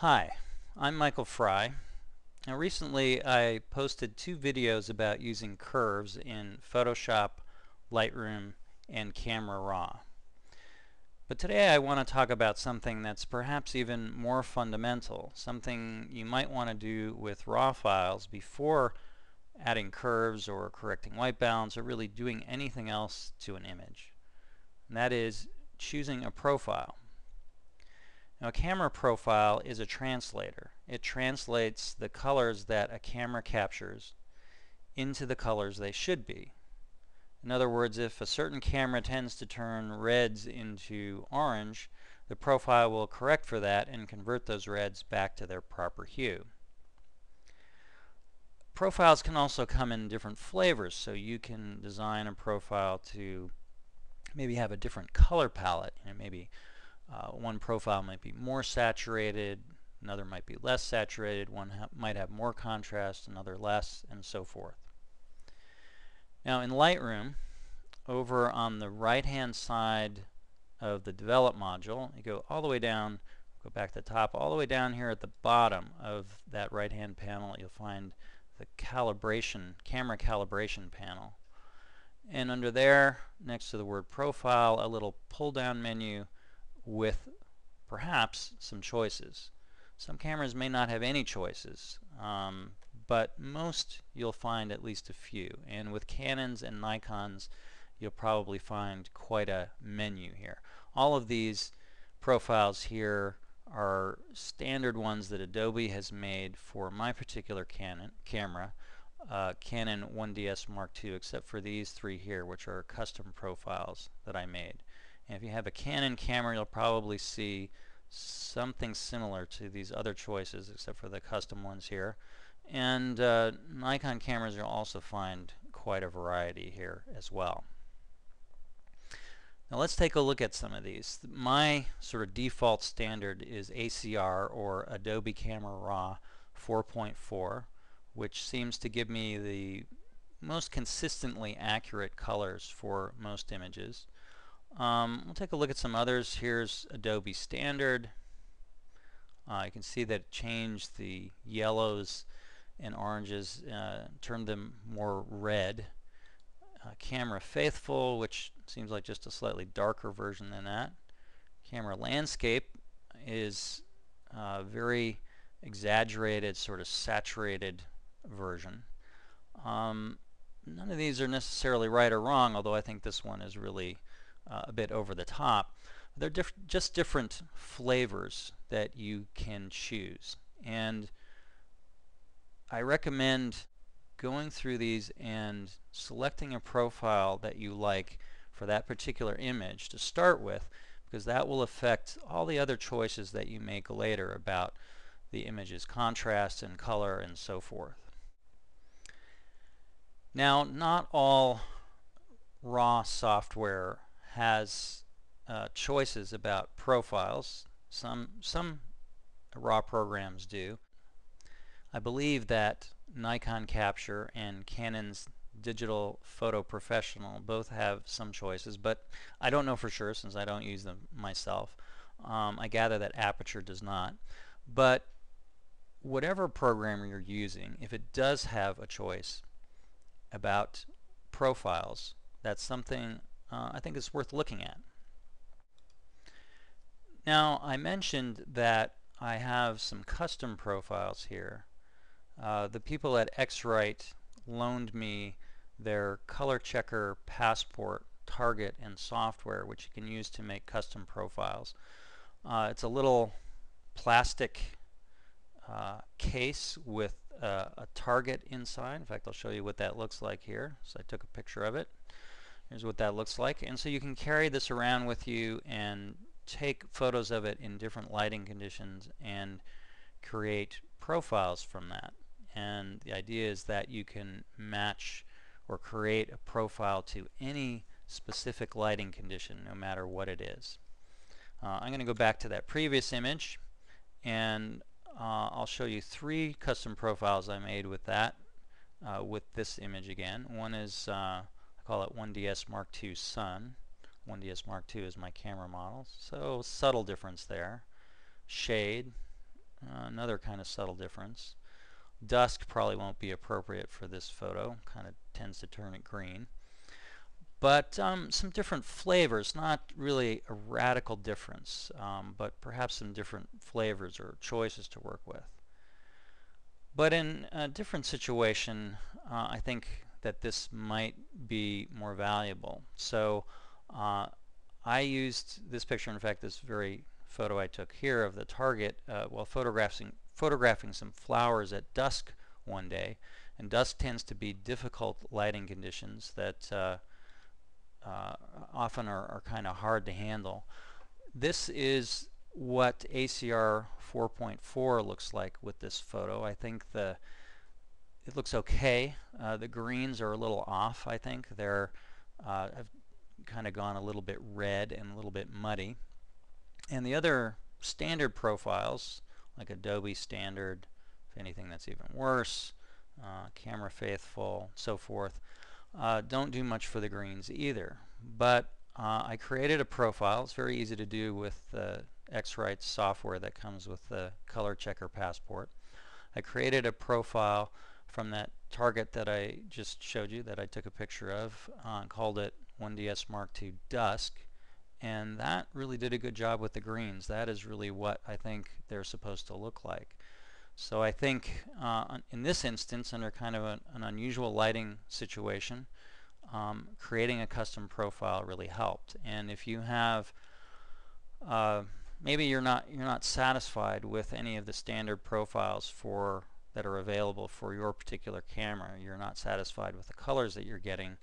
Hi, I'm Michael Frye. Now recently I posted two videos about using curves in Photoshop, Lightroom, and Camera Raw. But today I want to talk about something that's perhaps even more fundamental, something you might want to do with raw files before adding curves or correcting white balance or really doing anything else to an image. And that is choosing a profile. Now, a camera profile is a translator. It translates the colors that a camera captures into the colors they should be. In other words, if a certain camera tends to turn reds into orange, the profile will correct for that and convert those reds back to their proper hue. Profiles can also come in different flavors, so you can design a profile to maybe have a different color palette. Maybe one profile might be more saturated, another might be less saturated, one might have more contrast, another less, and so forth. Now in Lightroom, over on the right-hand side of the Develop module, you go all the way down, go back to the top, all the way down here at the bottom of that right-hand panel, you'll find the calibration, camera calibration panel. And under there, next to the word Profile, a little pull-down menu with perhaps some choices. Some cameras may not have any choices, but most you'll find at least a few, and with Canons and Nikons you'll probably find quite a menu here. All of these profiles here are standard ones that Adobe has made for my particular Canon camera, Canon 1DS Mark II, except for these three here, which are custom profiles that I made. And if you have a Canon camera, you'll probably see something similar to these other choices, except for the custom ones here. And Nikon cameras, you'll also find quite a variety here as well. Now let's take a look at some of these. My sort of default standard is ACR, or Adobe Camera Raw 4.4, which seems to give me the most consistently accurate colors for most images. We'll take a look at some others. Here's Adobe Standard. You can see that it changed the yellows and oranges, turned them more red. Camera Faithful, which seems like just a slightly darker version than that. Camera Landscape is a very exaggerated, sort of saturated version. None of these are necessarily right or wrong, although I think this one is really a bit over the top. They're just different flavors that you can choose, and I recommend going through these and selecting a profile that you like for that particular image to start with, because that will affect all the other choices that you make later about the image's contrast and color and so forth. Now, not all raw software has choices about profiles. Some raw programs do. I believe that Nikon Capture and Canon's Digital Photo Professional both have some choices, but I don't know for sure since I don't use them myself. I gather that Aperture does not. But whatever program you're using, if it does have a choice about profiles, that's something I think it's worth looking at. Now, I mentioned that I have some custom profiles here. The people at X-Rite loaned me their color checker, passport, target, and software, which you can use to make custom profiles. It's a little plastic case with a target inside. In fact, I'll show you what that looks like here. So I took a picture of it. Here's what that looks like, and so you can carry this around with you and take photos of it in different lighting conditions and create profiles from that. And the idea is that you can match or create a profile to any specific lighting condition, no matter what it is. I'm going to go back to that previous image, and I'll show you three custom profiles I made with that, with this image again. One is call it 1DS Mark II Sun. 1DS Mark II is my camera model, so subtle difference there. Shade, Another kind of subtle difference. Dusk probably won't be appropriate for this photo, kind of tends to turn it green. But some different flavors, not really a radical difference, but perhaps some different flavors or choices to work with. But in a different situation, I think that this might be more valuable. So I used this picture, in fact this very photo I took here of the target while photographing some flowers at dusk one day, and dusk tends to be difficult lighting conditions that often are kind of hard to handle. This is what ACR 4.4 looks like with this photo. I think it looks okay. The greens are a little off, I think. They're have kind of gone a little bit red and a little bit muddy. And the other standard profiles, like Adobe Standard, if anything that's even worse, Camera Faithful, so forth, don't do much for the greens either. But I created a profile. It's very easy to do with the X-Rite software that comes with the color checker passport. I created a profile from that target that I just showed you that I took a picture of, called it 1DS Mark II Dusk, and that really did a good job with the greens. That is really what I think they're supposed to look like. So I think in this instance, under kind of an unusual lighting situation, creating a custom profile really helped. And if you have maybe you're not satisfied with any of the standard profiles that are available for your particular camera, you're not satisfied with the colors that you're getting,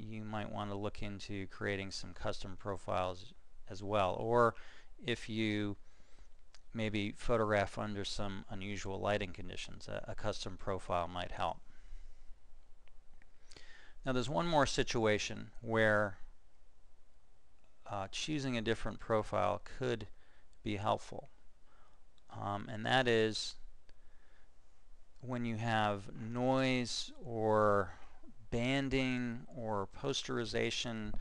you might want to look into creating some custom profiles as well. Or if you maybe photograph under some unusual lighting conditions, a custom profile might help. Now there's one more situation where choosing a different profile could be helpful, and that is when you have noise or banding or posterization,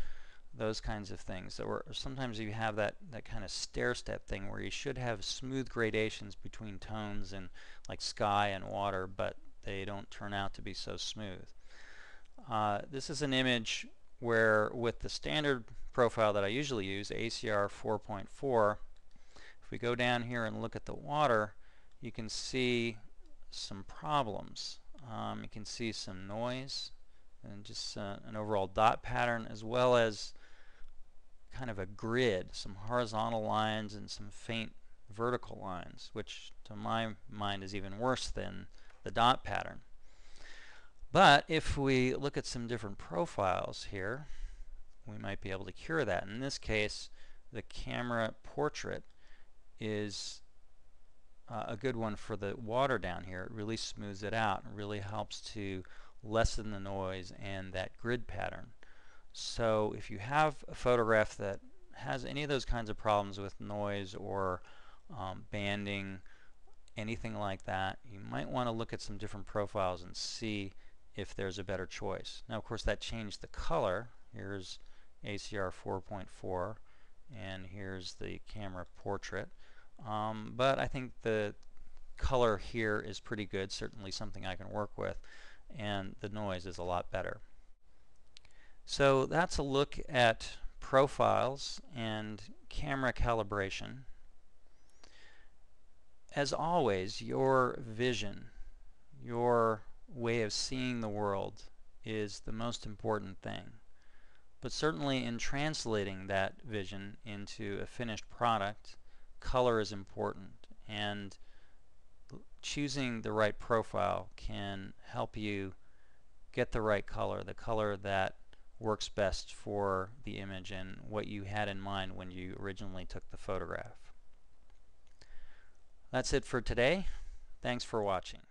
those kinds of things. Or sometimes you have that kind of stair step thing where you should have smooth gradations between tones and like sky and water, but they don't turn out to be so smooth. This is an image where with the standard profile that I usually use, ACR 4.4, if we go down here and look at the water, you can see some problems. You can see some noise and just an overall dot pattern, as well as kind of a grid, some horizontal lines and some faint vertical lines, which to my mind is even worse than the dot pattern. But if we look at some different profiles here, we might be able to cure that. In this case, the Camera Portrait is a good one for the water down here. It really smooths it out and really helps to lessen the noise and that grid pattern. So if you have a photograph that has any of those kinds of problems with noise or banding, anything like that, you might want to look at some different profiles and see if there's a better choice. Now of course that changed the color. Here's ACR 4.4 and here's the Camera Portrait. But I think the color here is pretty good, certainly something I can work with, and the noise is a lot better. So that's a look at profiles and camera calibration. As always, your vision, your way of seeing the world is the most important thing. But certainly in translating that vision into a finished product, color is important, and choosing the right profile can help you get the right color, the color that works best for the image and what you had in mind when you originally took the photograph. That's it for today. Thanks for watching.